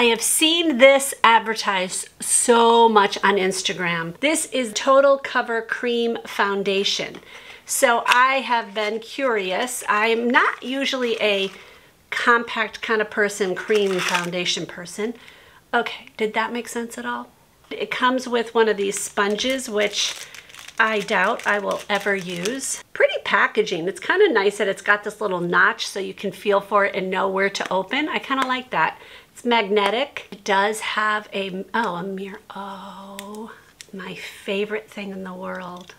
I have seen this advertised so much on Instagram. This is Total Cover Cream Foundation. So I have been curious. I'm not usually a compact kind of person, cream foundation person. Okay, did that make sense at all? It comes with one of these sponges, which I doubt I will ever use. Pretty packaging. It's kind of nice that it's got this little notch so you can feel for it and know where to open. I kind of like that. It's magnetic. It does have a mirror. Oh, my favorite thing in the world.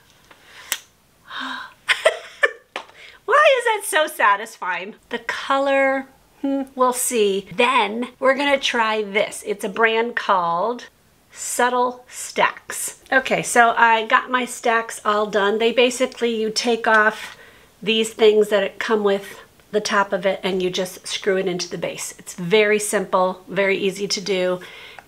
Why is that so satisfying? The color, we'll see. Then we're gonna try this. It's a brand called Subtl Staks. Okay, so I got my stacks all done. They basically, you take off these things that come with the top of it and you just screw it into the base. It's very simple, very easy to do.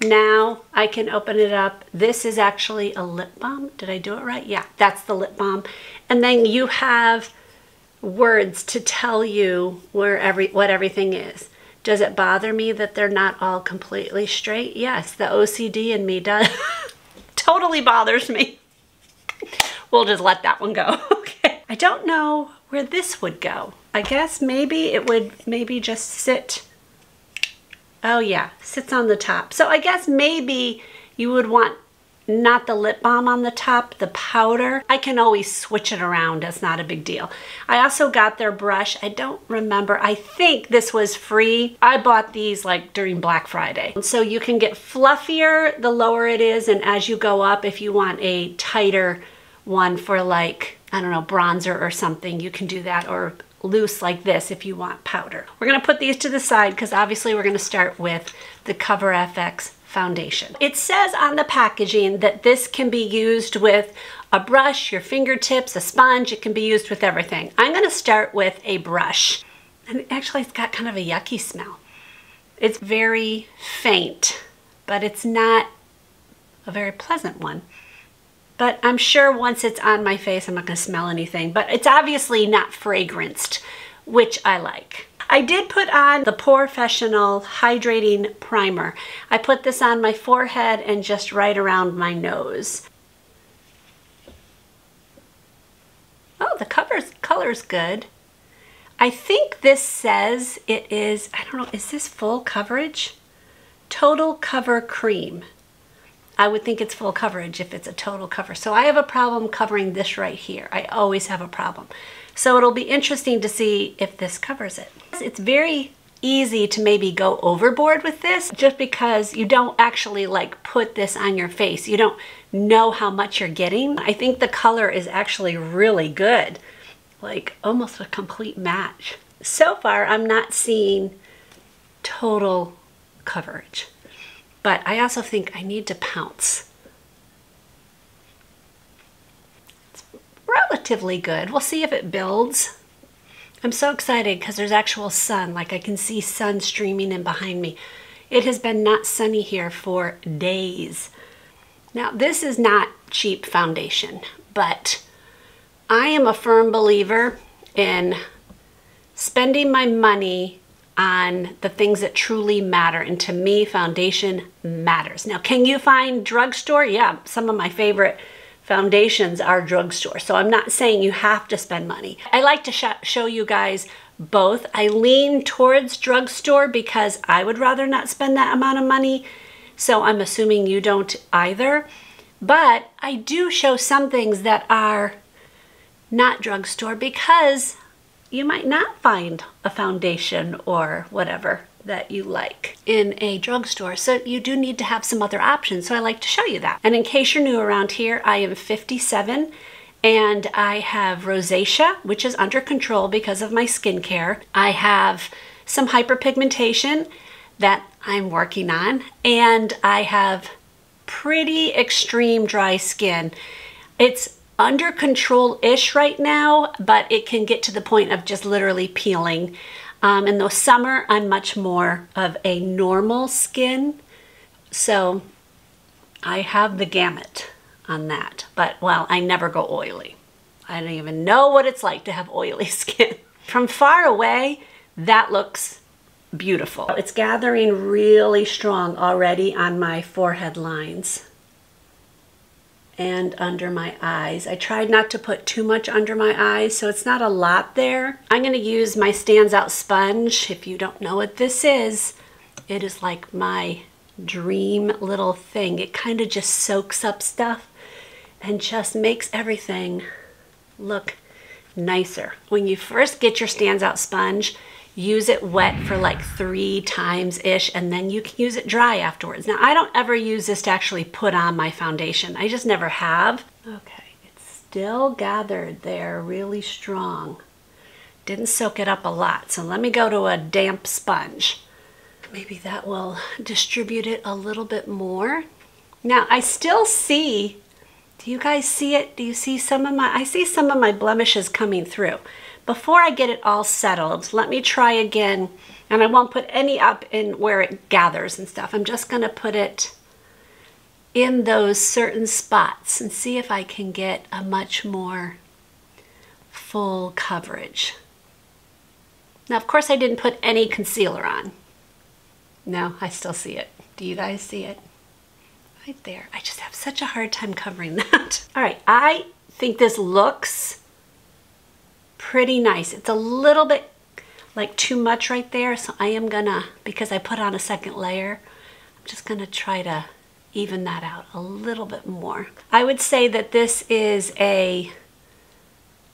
Now I can open it up. This is actually a lip balm. Did I do it right? Yeah, that's the lip balm. And then you have words to tell you where what everything is. Does it bother me that they're not all completely straight? Yes, the OCD in me does. Totally bothers me. We'll just let that one go. Okay. I don't know where this would go. I guess maybe it would just sit. Oh yeah, sits on the top. So I guess maybe you would want not the lip balm on the top, the powder. I can always switch it around. That's not a big deal. I also got their brush. I don't remember. I think this was free. I bought these like during Black Friday. So you can get fluffier the lower it is, and as you go up, if you want a tighter one for like, I don't know, bronzer or something, you can do that, or loose like this if you want powder. We're gonna put these to the side because obviously we're gonna start with the Cover FX foundation. It says on the packaging that this can be used with a brush, your fingertips, a sponge. It can be used with everything. I'm going to start with a brush. And actually it's got kind of a yucky smell. It's very faint, but it's not a very pleasant one. But I'm sure once it's on my face, I'm not going to smell anything, but it's obviously not fragranced, which I like. I did put on the Porefessional Hydrating Primer. I put this on my forehead and just right around my nose. Oh, the color's good. I think this says it is, I don't know, is this full coverage? Total Cover Cream. I would think it's full coverage if it's a total cover. So I have a problem covering this right here. I always have a problem. So it'll be interesting to see if this covers it. It's very easy to maybe go overboard with this just because you don't actually like put this on your face. You don't know how much you're getting. I think the color is actually really good, like almost a complete match. So far, I'm not seeing total coverage, but I also think I need to pounce. It's relatively good. We'll see if it builds. I'm so excited because there's actual sun. Like I can see sun streaming in behind me. It has been not sunny here for days. Now this is not cheap foundation, but I am a firm believer in spending my money on the things that truly matter, and to me foundation matters. Now can you find drugstore? Yeah, some of my favorite foundations are drugstore, so I'm not saying you have to spend money. I like to show you guys both. I lean towards drugstore because I would rather not spend that amount of money, so I'm assuming you don't either, but I do show some things that are not drugstore because you might not find a foundation or whatever that you like in a drugstore. So you do need to have some other options. So I like to show you that. And in case you're new around here, I am 57 and I have rosacea, which is under control because of my skincare. I have some hyperpigmentation that I'm working on, and I have pretty extreme dry skin. It's under control-ish right now, but it can get to the point of just literally peeling. In the summer, I'm much more of a normal skin, so I have the gamut on that. But, well, I never go oily. I don't even know what it's like to have oily skin. From far away, that looks beautiful. It's gathering really strong already on my forehead lines and under my eyes. I tried not to put too much under my eyes, so it's not a lot there. I'm going to use my Stanceout Sponge. If you don't know what this is, it is like my dream little thing. It kind of just soaks up stuff and just makes everything look nicer. When you first get your Stanceout Sponge, use it wet for like 3 times-ish, and then you can use it dry afterwards. Now, I don't ever use this to actually put on my foundation. I just never have. Okay, it's still gathered there really strong. Didn't soak it up a lot, so let me go to a damp sponge. Maybe that will distribute it a little bit more. Now, I still see, do you guys see it? Do you see some of my, I see some of my blemishes coming through. Before I get it all settled, let me try again, and I won't put any up in where it gathers and stuff. I'm just going to put it in those certain spots and see if I can get a much more full coverage. Now, of course, I didn't put any concealer on. No, I still see it. Do you guys see it? Right there. I just have such a hard time covering that. All right, I think this looks pretty nice. It's a little bit like too much right there, so I am gonna, because I put on a second layer, I'm just gonna try to even that out a little bit more. I would say that this is a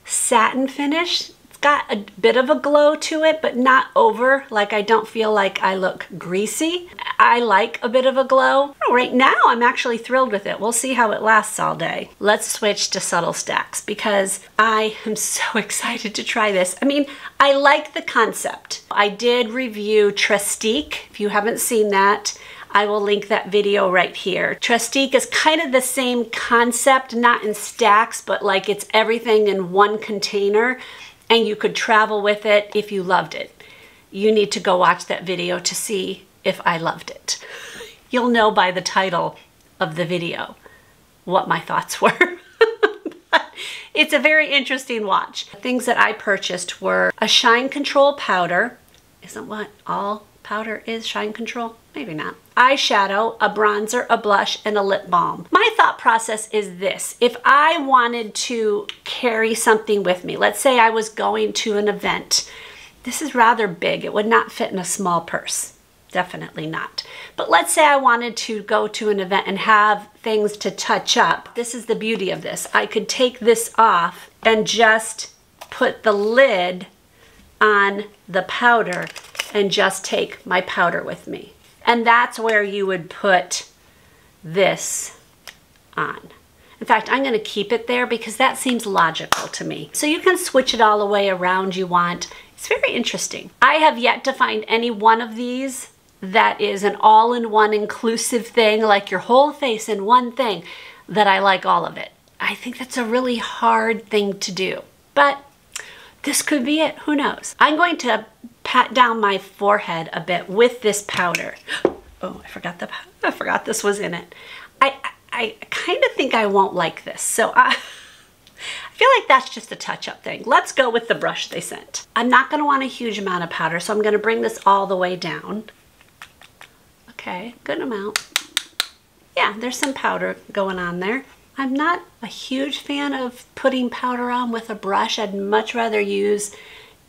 satin finish. It's got a bit of a glow to it, but not over. Like, I don't feel like I look greasy. I like a bit of a glow. Right now, I'm actually thrilled with it. We'll see how it lasts all day. Let's switch to Subtl Staks because I am so excited to try this. I mean, I like the concept. I did review Tristique. If you haven't seen that, I will link that video right here. Tristique is kind of the same concept, not in stacks, but like it's everything in one container, and you could travel with it if you loved it. You need to go watch that video to see if I loved it. You'll know by the title of the video what my thoughts were. It's a very interesting watch. The things that I purchased were a shine control powder. Isn't what all powder is, shine control? Maybe not. Eyeshadow, a bronzer, a blush, and a lip balm. My thought process is this. If I wanted to carry something with me, let's say I was going to an event. This is rather big. It would not fit in a small purse. Definitely not. But let's say I wanted to go to an event and have things to touch up. This is the beauty of this. I could take this off and just put the lid on the powder and just take my powder with me. And that's where you would put this on. In fact, I'm going to keep it there because that seems logical to me. So you can switch it all the way around you want. It's very interesting. I have yet to find any one of these that is an all-in-one inclusive thing, like your whole face in one thing, that I like all of it. I think that's a really hard thing to do, but this could be it. Who knows? I'm going to pat down my forehead a bit with this powder. Oh, I forgot this was in it. I kind of think I won't like this, so I feel like that's just a touch-up thing. Let's go with the brush they sent. I'm not going to want a huge amount of powder, so I'm going to bring this all the way down. Okay, good amount. Yeah, there's some powder going on there. I'm not a huge fan of putting powder on with a brush. I'd much rather use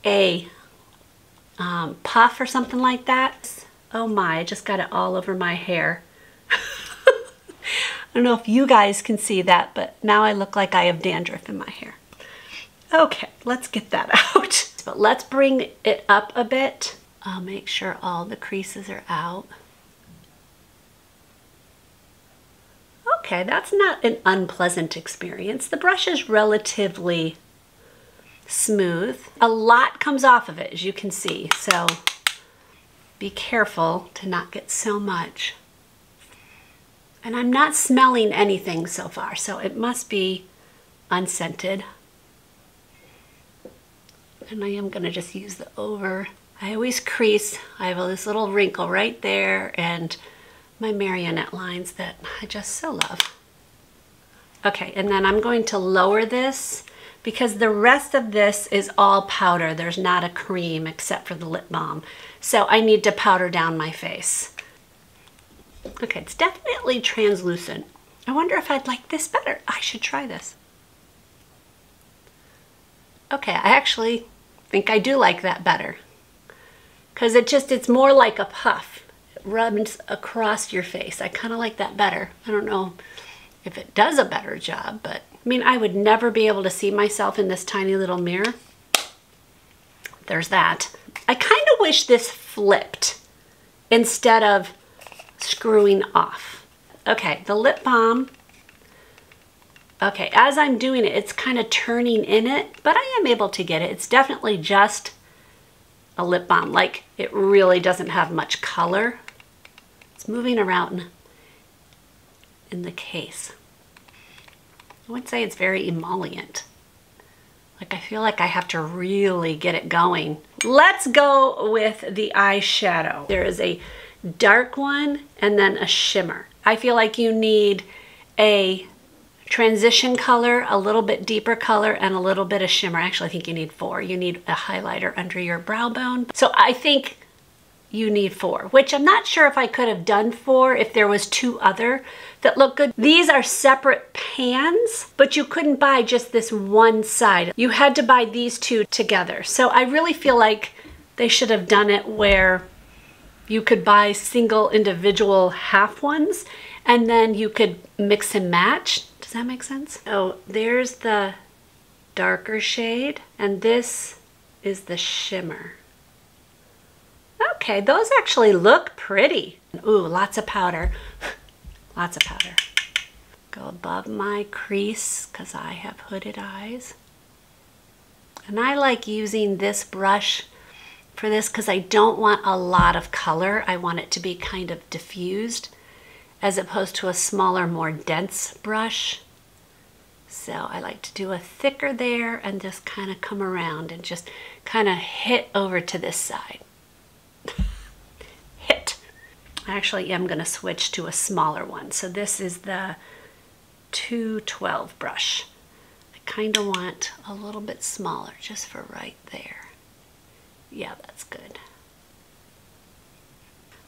a puff or something like that. Oh my, I just got it all over my hair. I don't know if you guys can see that, but now I look like I have dandruff in my hair. Okay, let's get that out. But let's bring it up a bit. I'll make sure all the creases are out. Okay, that's not an unpleasant experience. The brush is relatively smooth. A lot comes off of it, as you can see, so be careful to not get so much. And I'm not smelling anything so far, so it must be unscented. And I am gonna just use the over. I always crease. I have this little wrinkle right there and my marionette lines that I just so love. Okay, and then I'm going to lower this because the rest of this is all powder. There's not a cream except for the lip balm. So I need to powder down my face. Okay, it's definitely translucent. I wonder if I'd like this better. I should try this. Okay, I actually think I do like that better, because it's more like a puff. It rubs across your face. I kind of like that better. I don't know if it does a better job, but I mean, I would never be able to see myself in this tiny little mirror. There's that. I kind of wish this flipped instead of screwing off. Okay, the lip balm. Okay, as I'm doing it, it's kind of turning in it, but I am able to get it. It's definitely just a lip balm. Like, it really doesn't have much color. It's moving around in the case. I would say it's very emollient. Like, I feel like I have to really get it going. Let's go with the eyeshadow. There is a dark one and then a shimmer. I feel like you need a transition color, a little bit deeper color, and a little bit of shimmer. Actually, I think you need four. You need a highlighter under your brow bone. So I think you need four, which I'm not sure if I could have done four if there was two other that look good. These are separate pans, but you couldn't buy just this one side. You had to buy these two together. So I really feel like they should have done it where you could buy single individual half ones, and then you could mix and match. Does that make sense? Oh, there's the darker shade, and this is the shimmer. Okay, those actually look pretty. Ooh, lots of powder. Lots of powder. Go above my crease because I have hooded eyes. And I like using this brush for this because I don't want a lot of color. I want it to be kind of diffused as opposed to a smaller, more dense brush. So I like to do a thicker there and just kind of come around and just kind of hit over to this side. Hit. I actually am going to switch to a smaller one. So this is the 212 brush. I kind of want a little bit smaller just for right there. Yeah, that's good.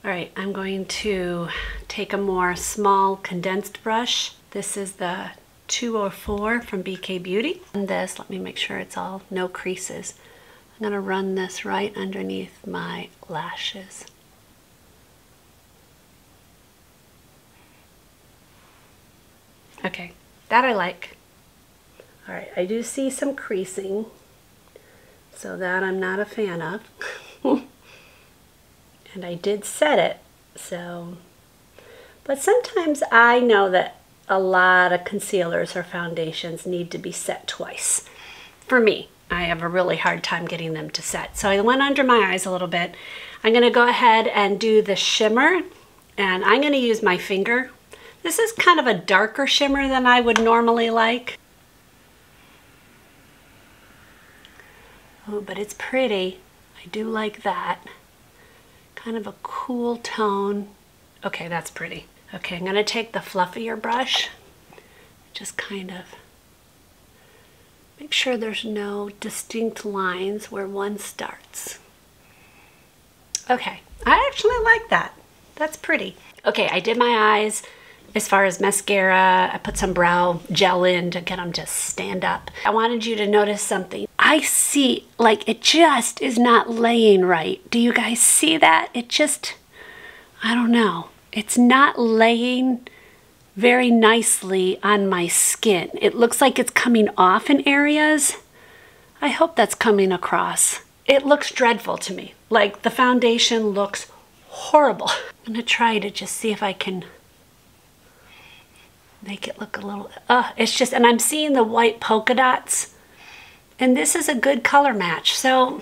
All right, I'm going to take a more small condensed brush. This is the 204 from BK Beauty. And this, let me make sure it's all no creases. I'm gonna run this right underneath my lashes. Okay, that I like. All right, I do see some creasing, so that I'm not a fan of. And I did set it, so, but sometimes I know that a lot of concealers or foundations need to be set twice. For me, I have a really hard time getting them to set. So I went under my eyes a little bit. I'm gonna go ahead and do the shimmer, and I'm gonna use my finger. This is kind of a darker shimmer than I would normally like. Oh, but it's pretty. I do like that. Kind of a cool tone. Okay, that's pretty. Okay, I'm gonna take the fluffier brush, just kind of make sure there's no distinct lines where one starts. Okay, I actually like that. That's pretty. Okay, I did my eyes. As far as mascara, I put some brow gel in to get them to stand up. I wanted you to notice something. I see, like, it just is not laying right. Do you guys see that? It just, I don't know. It's not laying very nicely on my skin. It looks like it's coming off in areas. I hope that's coming across. It looks dreadful to me. Like, the foundation looks horrible. I'm gonna try to just see if I can make it look a little, it's just, and I'm seeing the white polka dots, and this is a good color match. So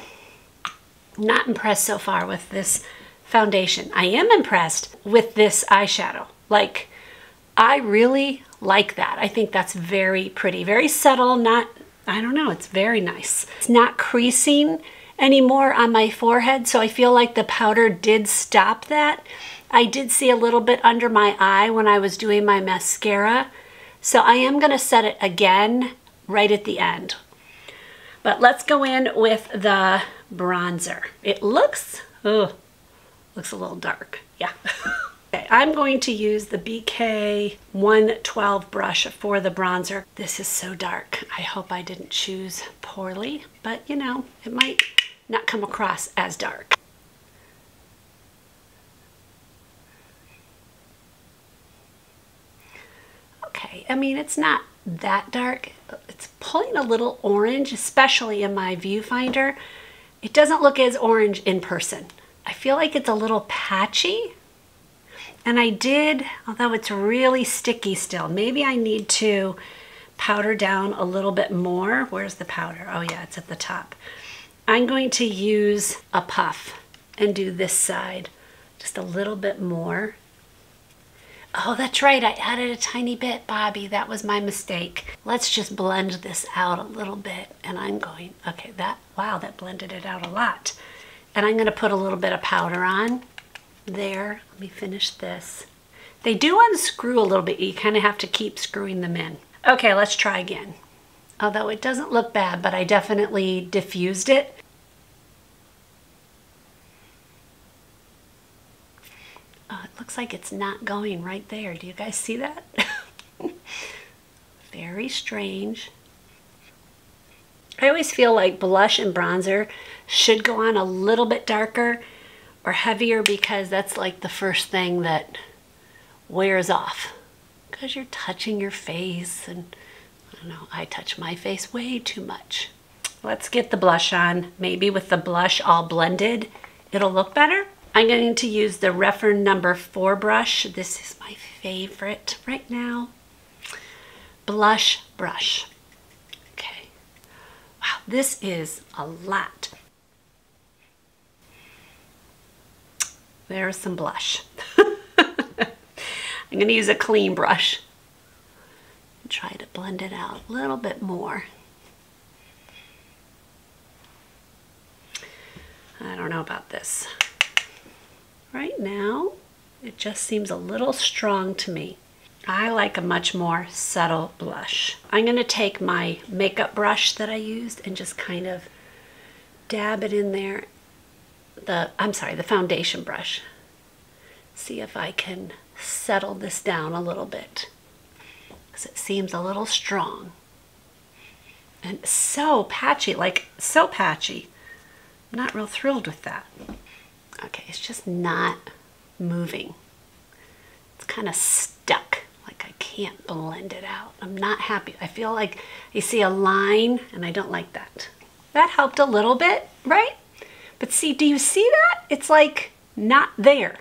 not impressed so far with this foundation. I am impressed with this eyeshadow. Like, I really like that. I think that's very pretty, very subtle, not, I don't know, it's very nice. It's not creasing anymore on my forehead, so I feel like the powder did stop that. I did see a little bit under my eye when I was doing my mascara, so I am gonna set it again right at the end. But let's go in with the bronzer. It looks, looks a little dark. Yeah. Okay, I'm going to use the BK 112 brush for the bronzer. This is so dark. I hope I didn't choose poorly, but you know, it might not come across as dark. Okay, I mean, it's not that dark. It's pulling a little orange, especially in my viewfinder. It doesn't look as orange in person. I feel like it's a little patchy. And I did, although it's really sticky still, maybe I need to powder down a little bit more. Where's the powder? Oh yeah, it's at the top. I'm going to use a puff and do this side just a little bit more. Oh, that's right, I added a tiny bit, Bobby. That was my mistake. Let's just blend this out a little bit, and I'm going, okay, that, wow, that blended it out a lot. And I'm gonna put a little bit of powder on there. Let me finish this. They do unscrew a little bit. You kind of have to keep screwing them in. Okay, let's try again. Although it doesn't look bad, but I definitely diffused it. Oh, it looks like it's not going right there. Do you guys see that? Very strange. I always feel like blush and bronzer should go on a little bit darker or heavier, because that's like the first thing that wears off, because you're touching your face, and I don't know, I touch my face way too much. Let's get the blush on. Maybe with the blush all blended, it'll look better. I'm going to use the Reference number 4 brush. This is my favorite right now. Blush brush. Okay. Wow, this is a lot. There's some blush. I'm gonna use a clean brush and try to blend it out a little bit more. I don't know about this. Right now, it just seems a little strong to me. I like a much more subtle blush. I'm gonna take my makeup brush that I used and just kind of dab it in there. I'm sorry, the foundation brush. See if I can settle this down a little bit, because it seems a little strong and so patchy, like so patchy. I'm not real thrilled with that. Okay, it's just not moving. It's kind of stuck, like I can't blend it out. I'm not happy. I feel like you see a line, and I don't like that. That helped a little bit, right? But see, do you see that? It's like not there.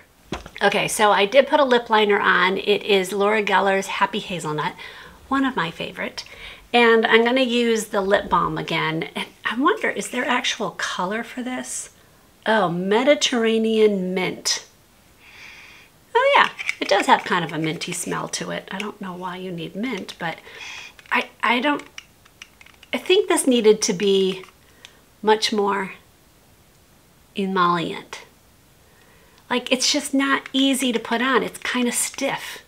Okay, so I did put a lip liner on. It is Laura Geller's Happy Hazelnut, one of my favorite. And I'm gonna use the lip balm again. And I wonder, is there actual color for this? Oh, Mediterranean Mint. Oh yeah, it does have kind of a minty smell to it. I don't know why you need mint, but I think this needed to be much more emollient. Like, it's just not easy to put on. It's kind of stiff.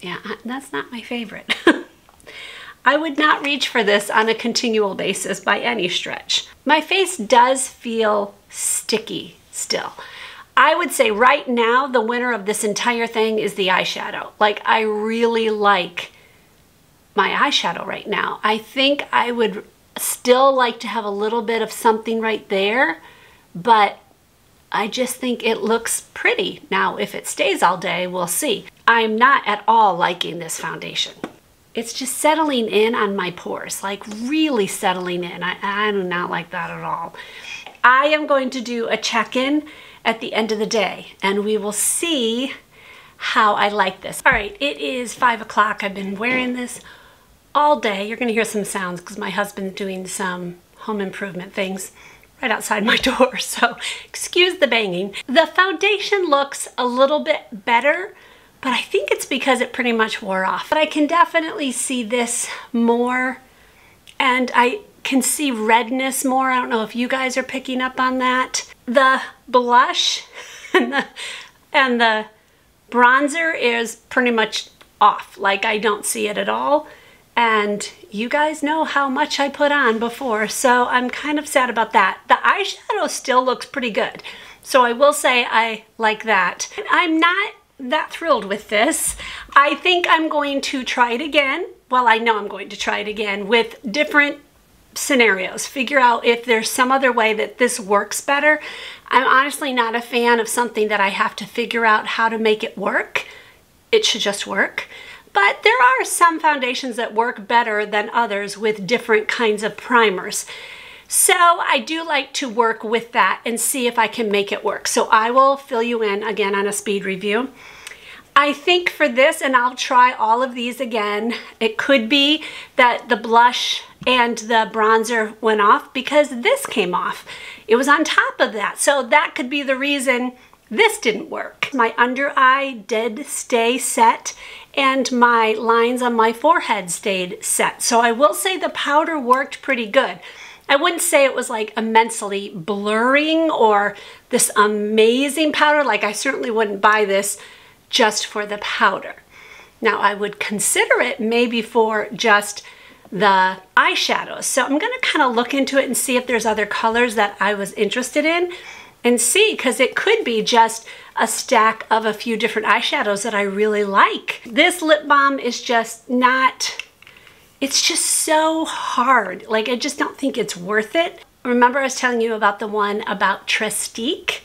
Yeah, that's not my favorite. I would not reach for this on a continual basis by any stretch. My face does feel sticky still. I would say right now the winner of this entire thing is the eyeshadow. Like, I really like my eyeshadow right now. I think I would still like to have a little bit of something right there, but I just think it looks pretty. Now, if it stays all day, we'll see. I'm not at all liking this foundation. It's just settling in on my pores, like really settling in. I do not like that at all. I am going to do a check-in at the end of the day, and we will see how I like this. All right, it is 5 o'clock. I've been wearing this all day. You're gonna hear some sounds because my husband's doing some home improvement things right outside my door, so excuse the banging. The foundation looks a little bit better, but I think it's because it pretty much wore off. But I can definitely see this more, and I can see redness more. I don't know if you guys are picking up on that. The blush and the bronzer is pretty much off. Like, I don't see it at all. And you guys know how much I put on before, so I'm kind of sad about that. The eyeshadow still looks pretty good, so I will say I like that. I'm not that thrilled with this. I think I'm going to try it again. Well, I know I'm going to try it again with different scenarios. Figure out if there's some other way that this works better. I'm honestly not a fan of something that I have to figure out how to make it work. It should just work. But there are some foundations that work better than others with different kinds of primers. So I do like to work with that and see if I can make it work. So I will fill you in again on a speed review. I think for this, and I'll try all of these again, it could be that the blush and the bronzer went off because this came off. It was on top of that. So that could be the reason this didn't work. My under eye did stay set and my lines on my forehead stayed set. So I will say the powder worked pretty good. I wouldn't say it was like immensely blurring or this amazing powder. Like I certainly wouldn't buy this just for the powder. Now I would consider it maybe for just the eyeshadows. So I'm gonna kind of look into it and see if there's other colors that I was interested in. And see, because it could be just a stack of a few different eyeshadows that I really like. This lip balm is just not, it's just so hard. Like, I just don't think it's worth it. Remember I was telling you about the one about Tristique?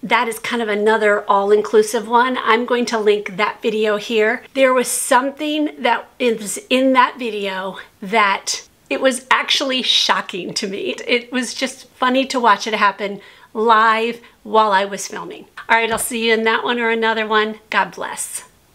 That is kind of another all-inclusive one. I'm going to link that video here. There was something that is in that video that it was actually shocking to me. It was just funny to watch it happen live while I was filming. All right, I'll see you in that one or another one. God bless.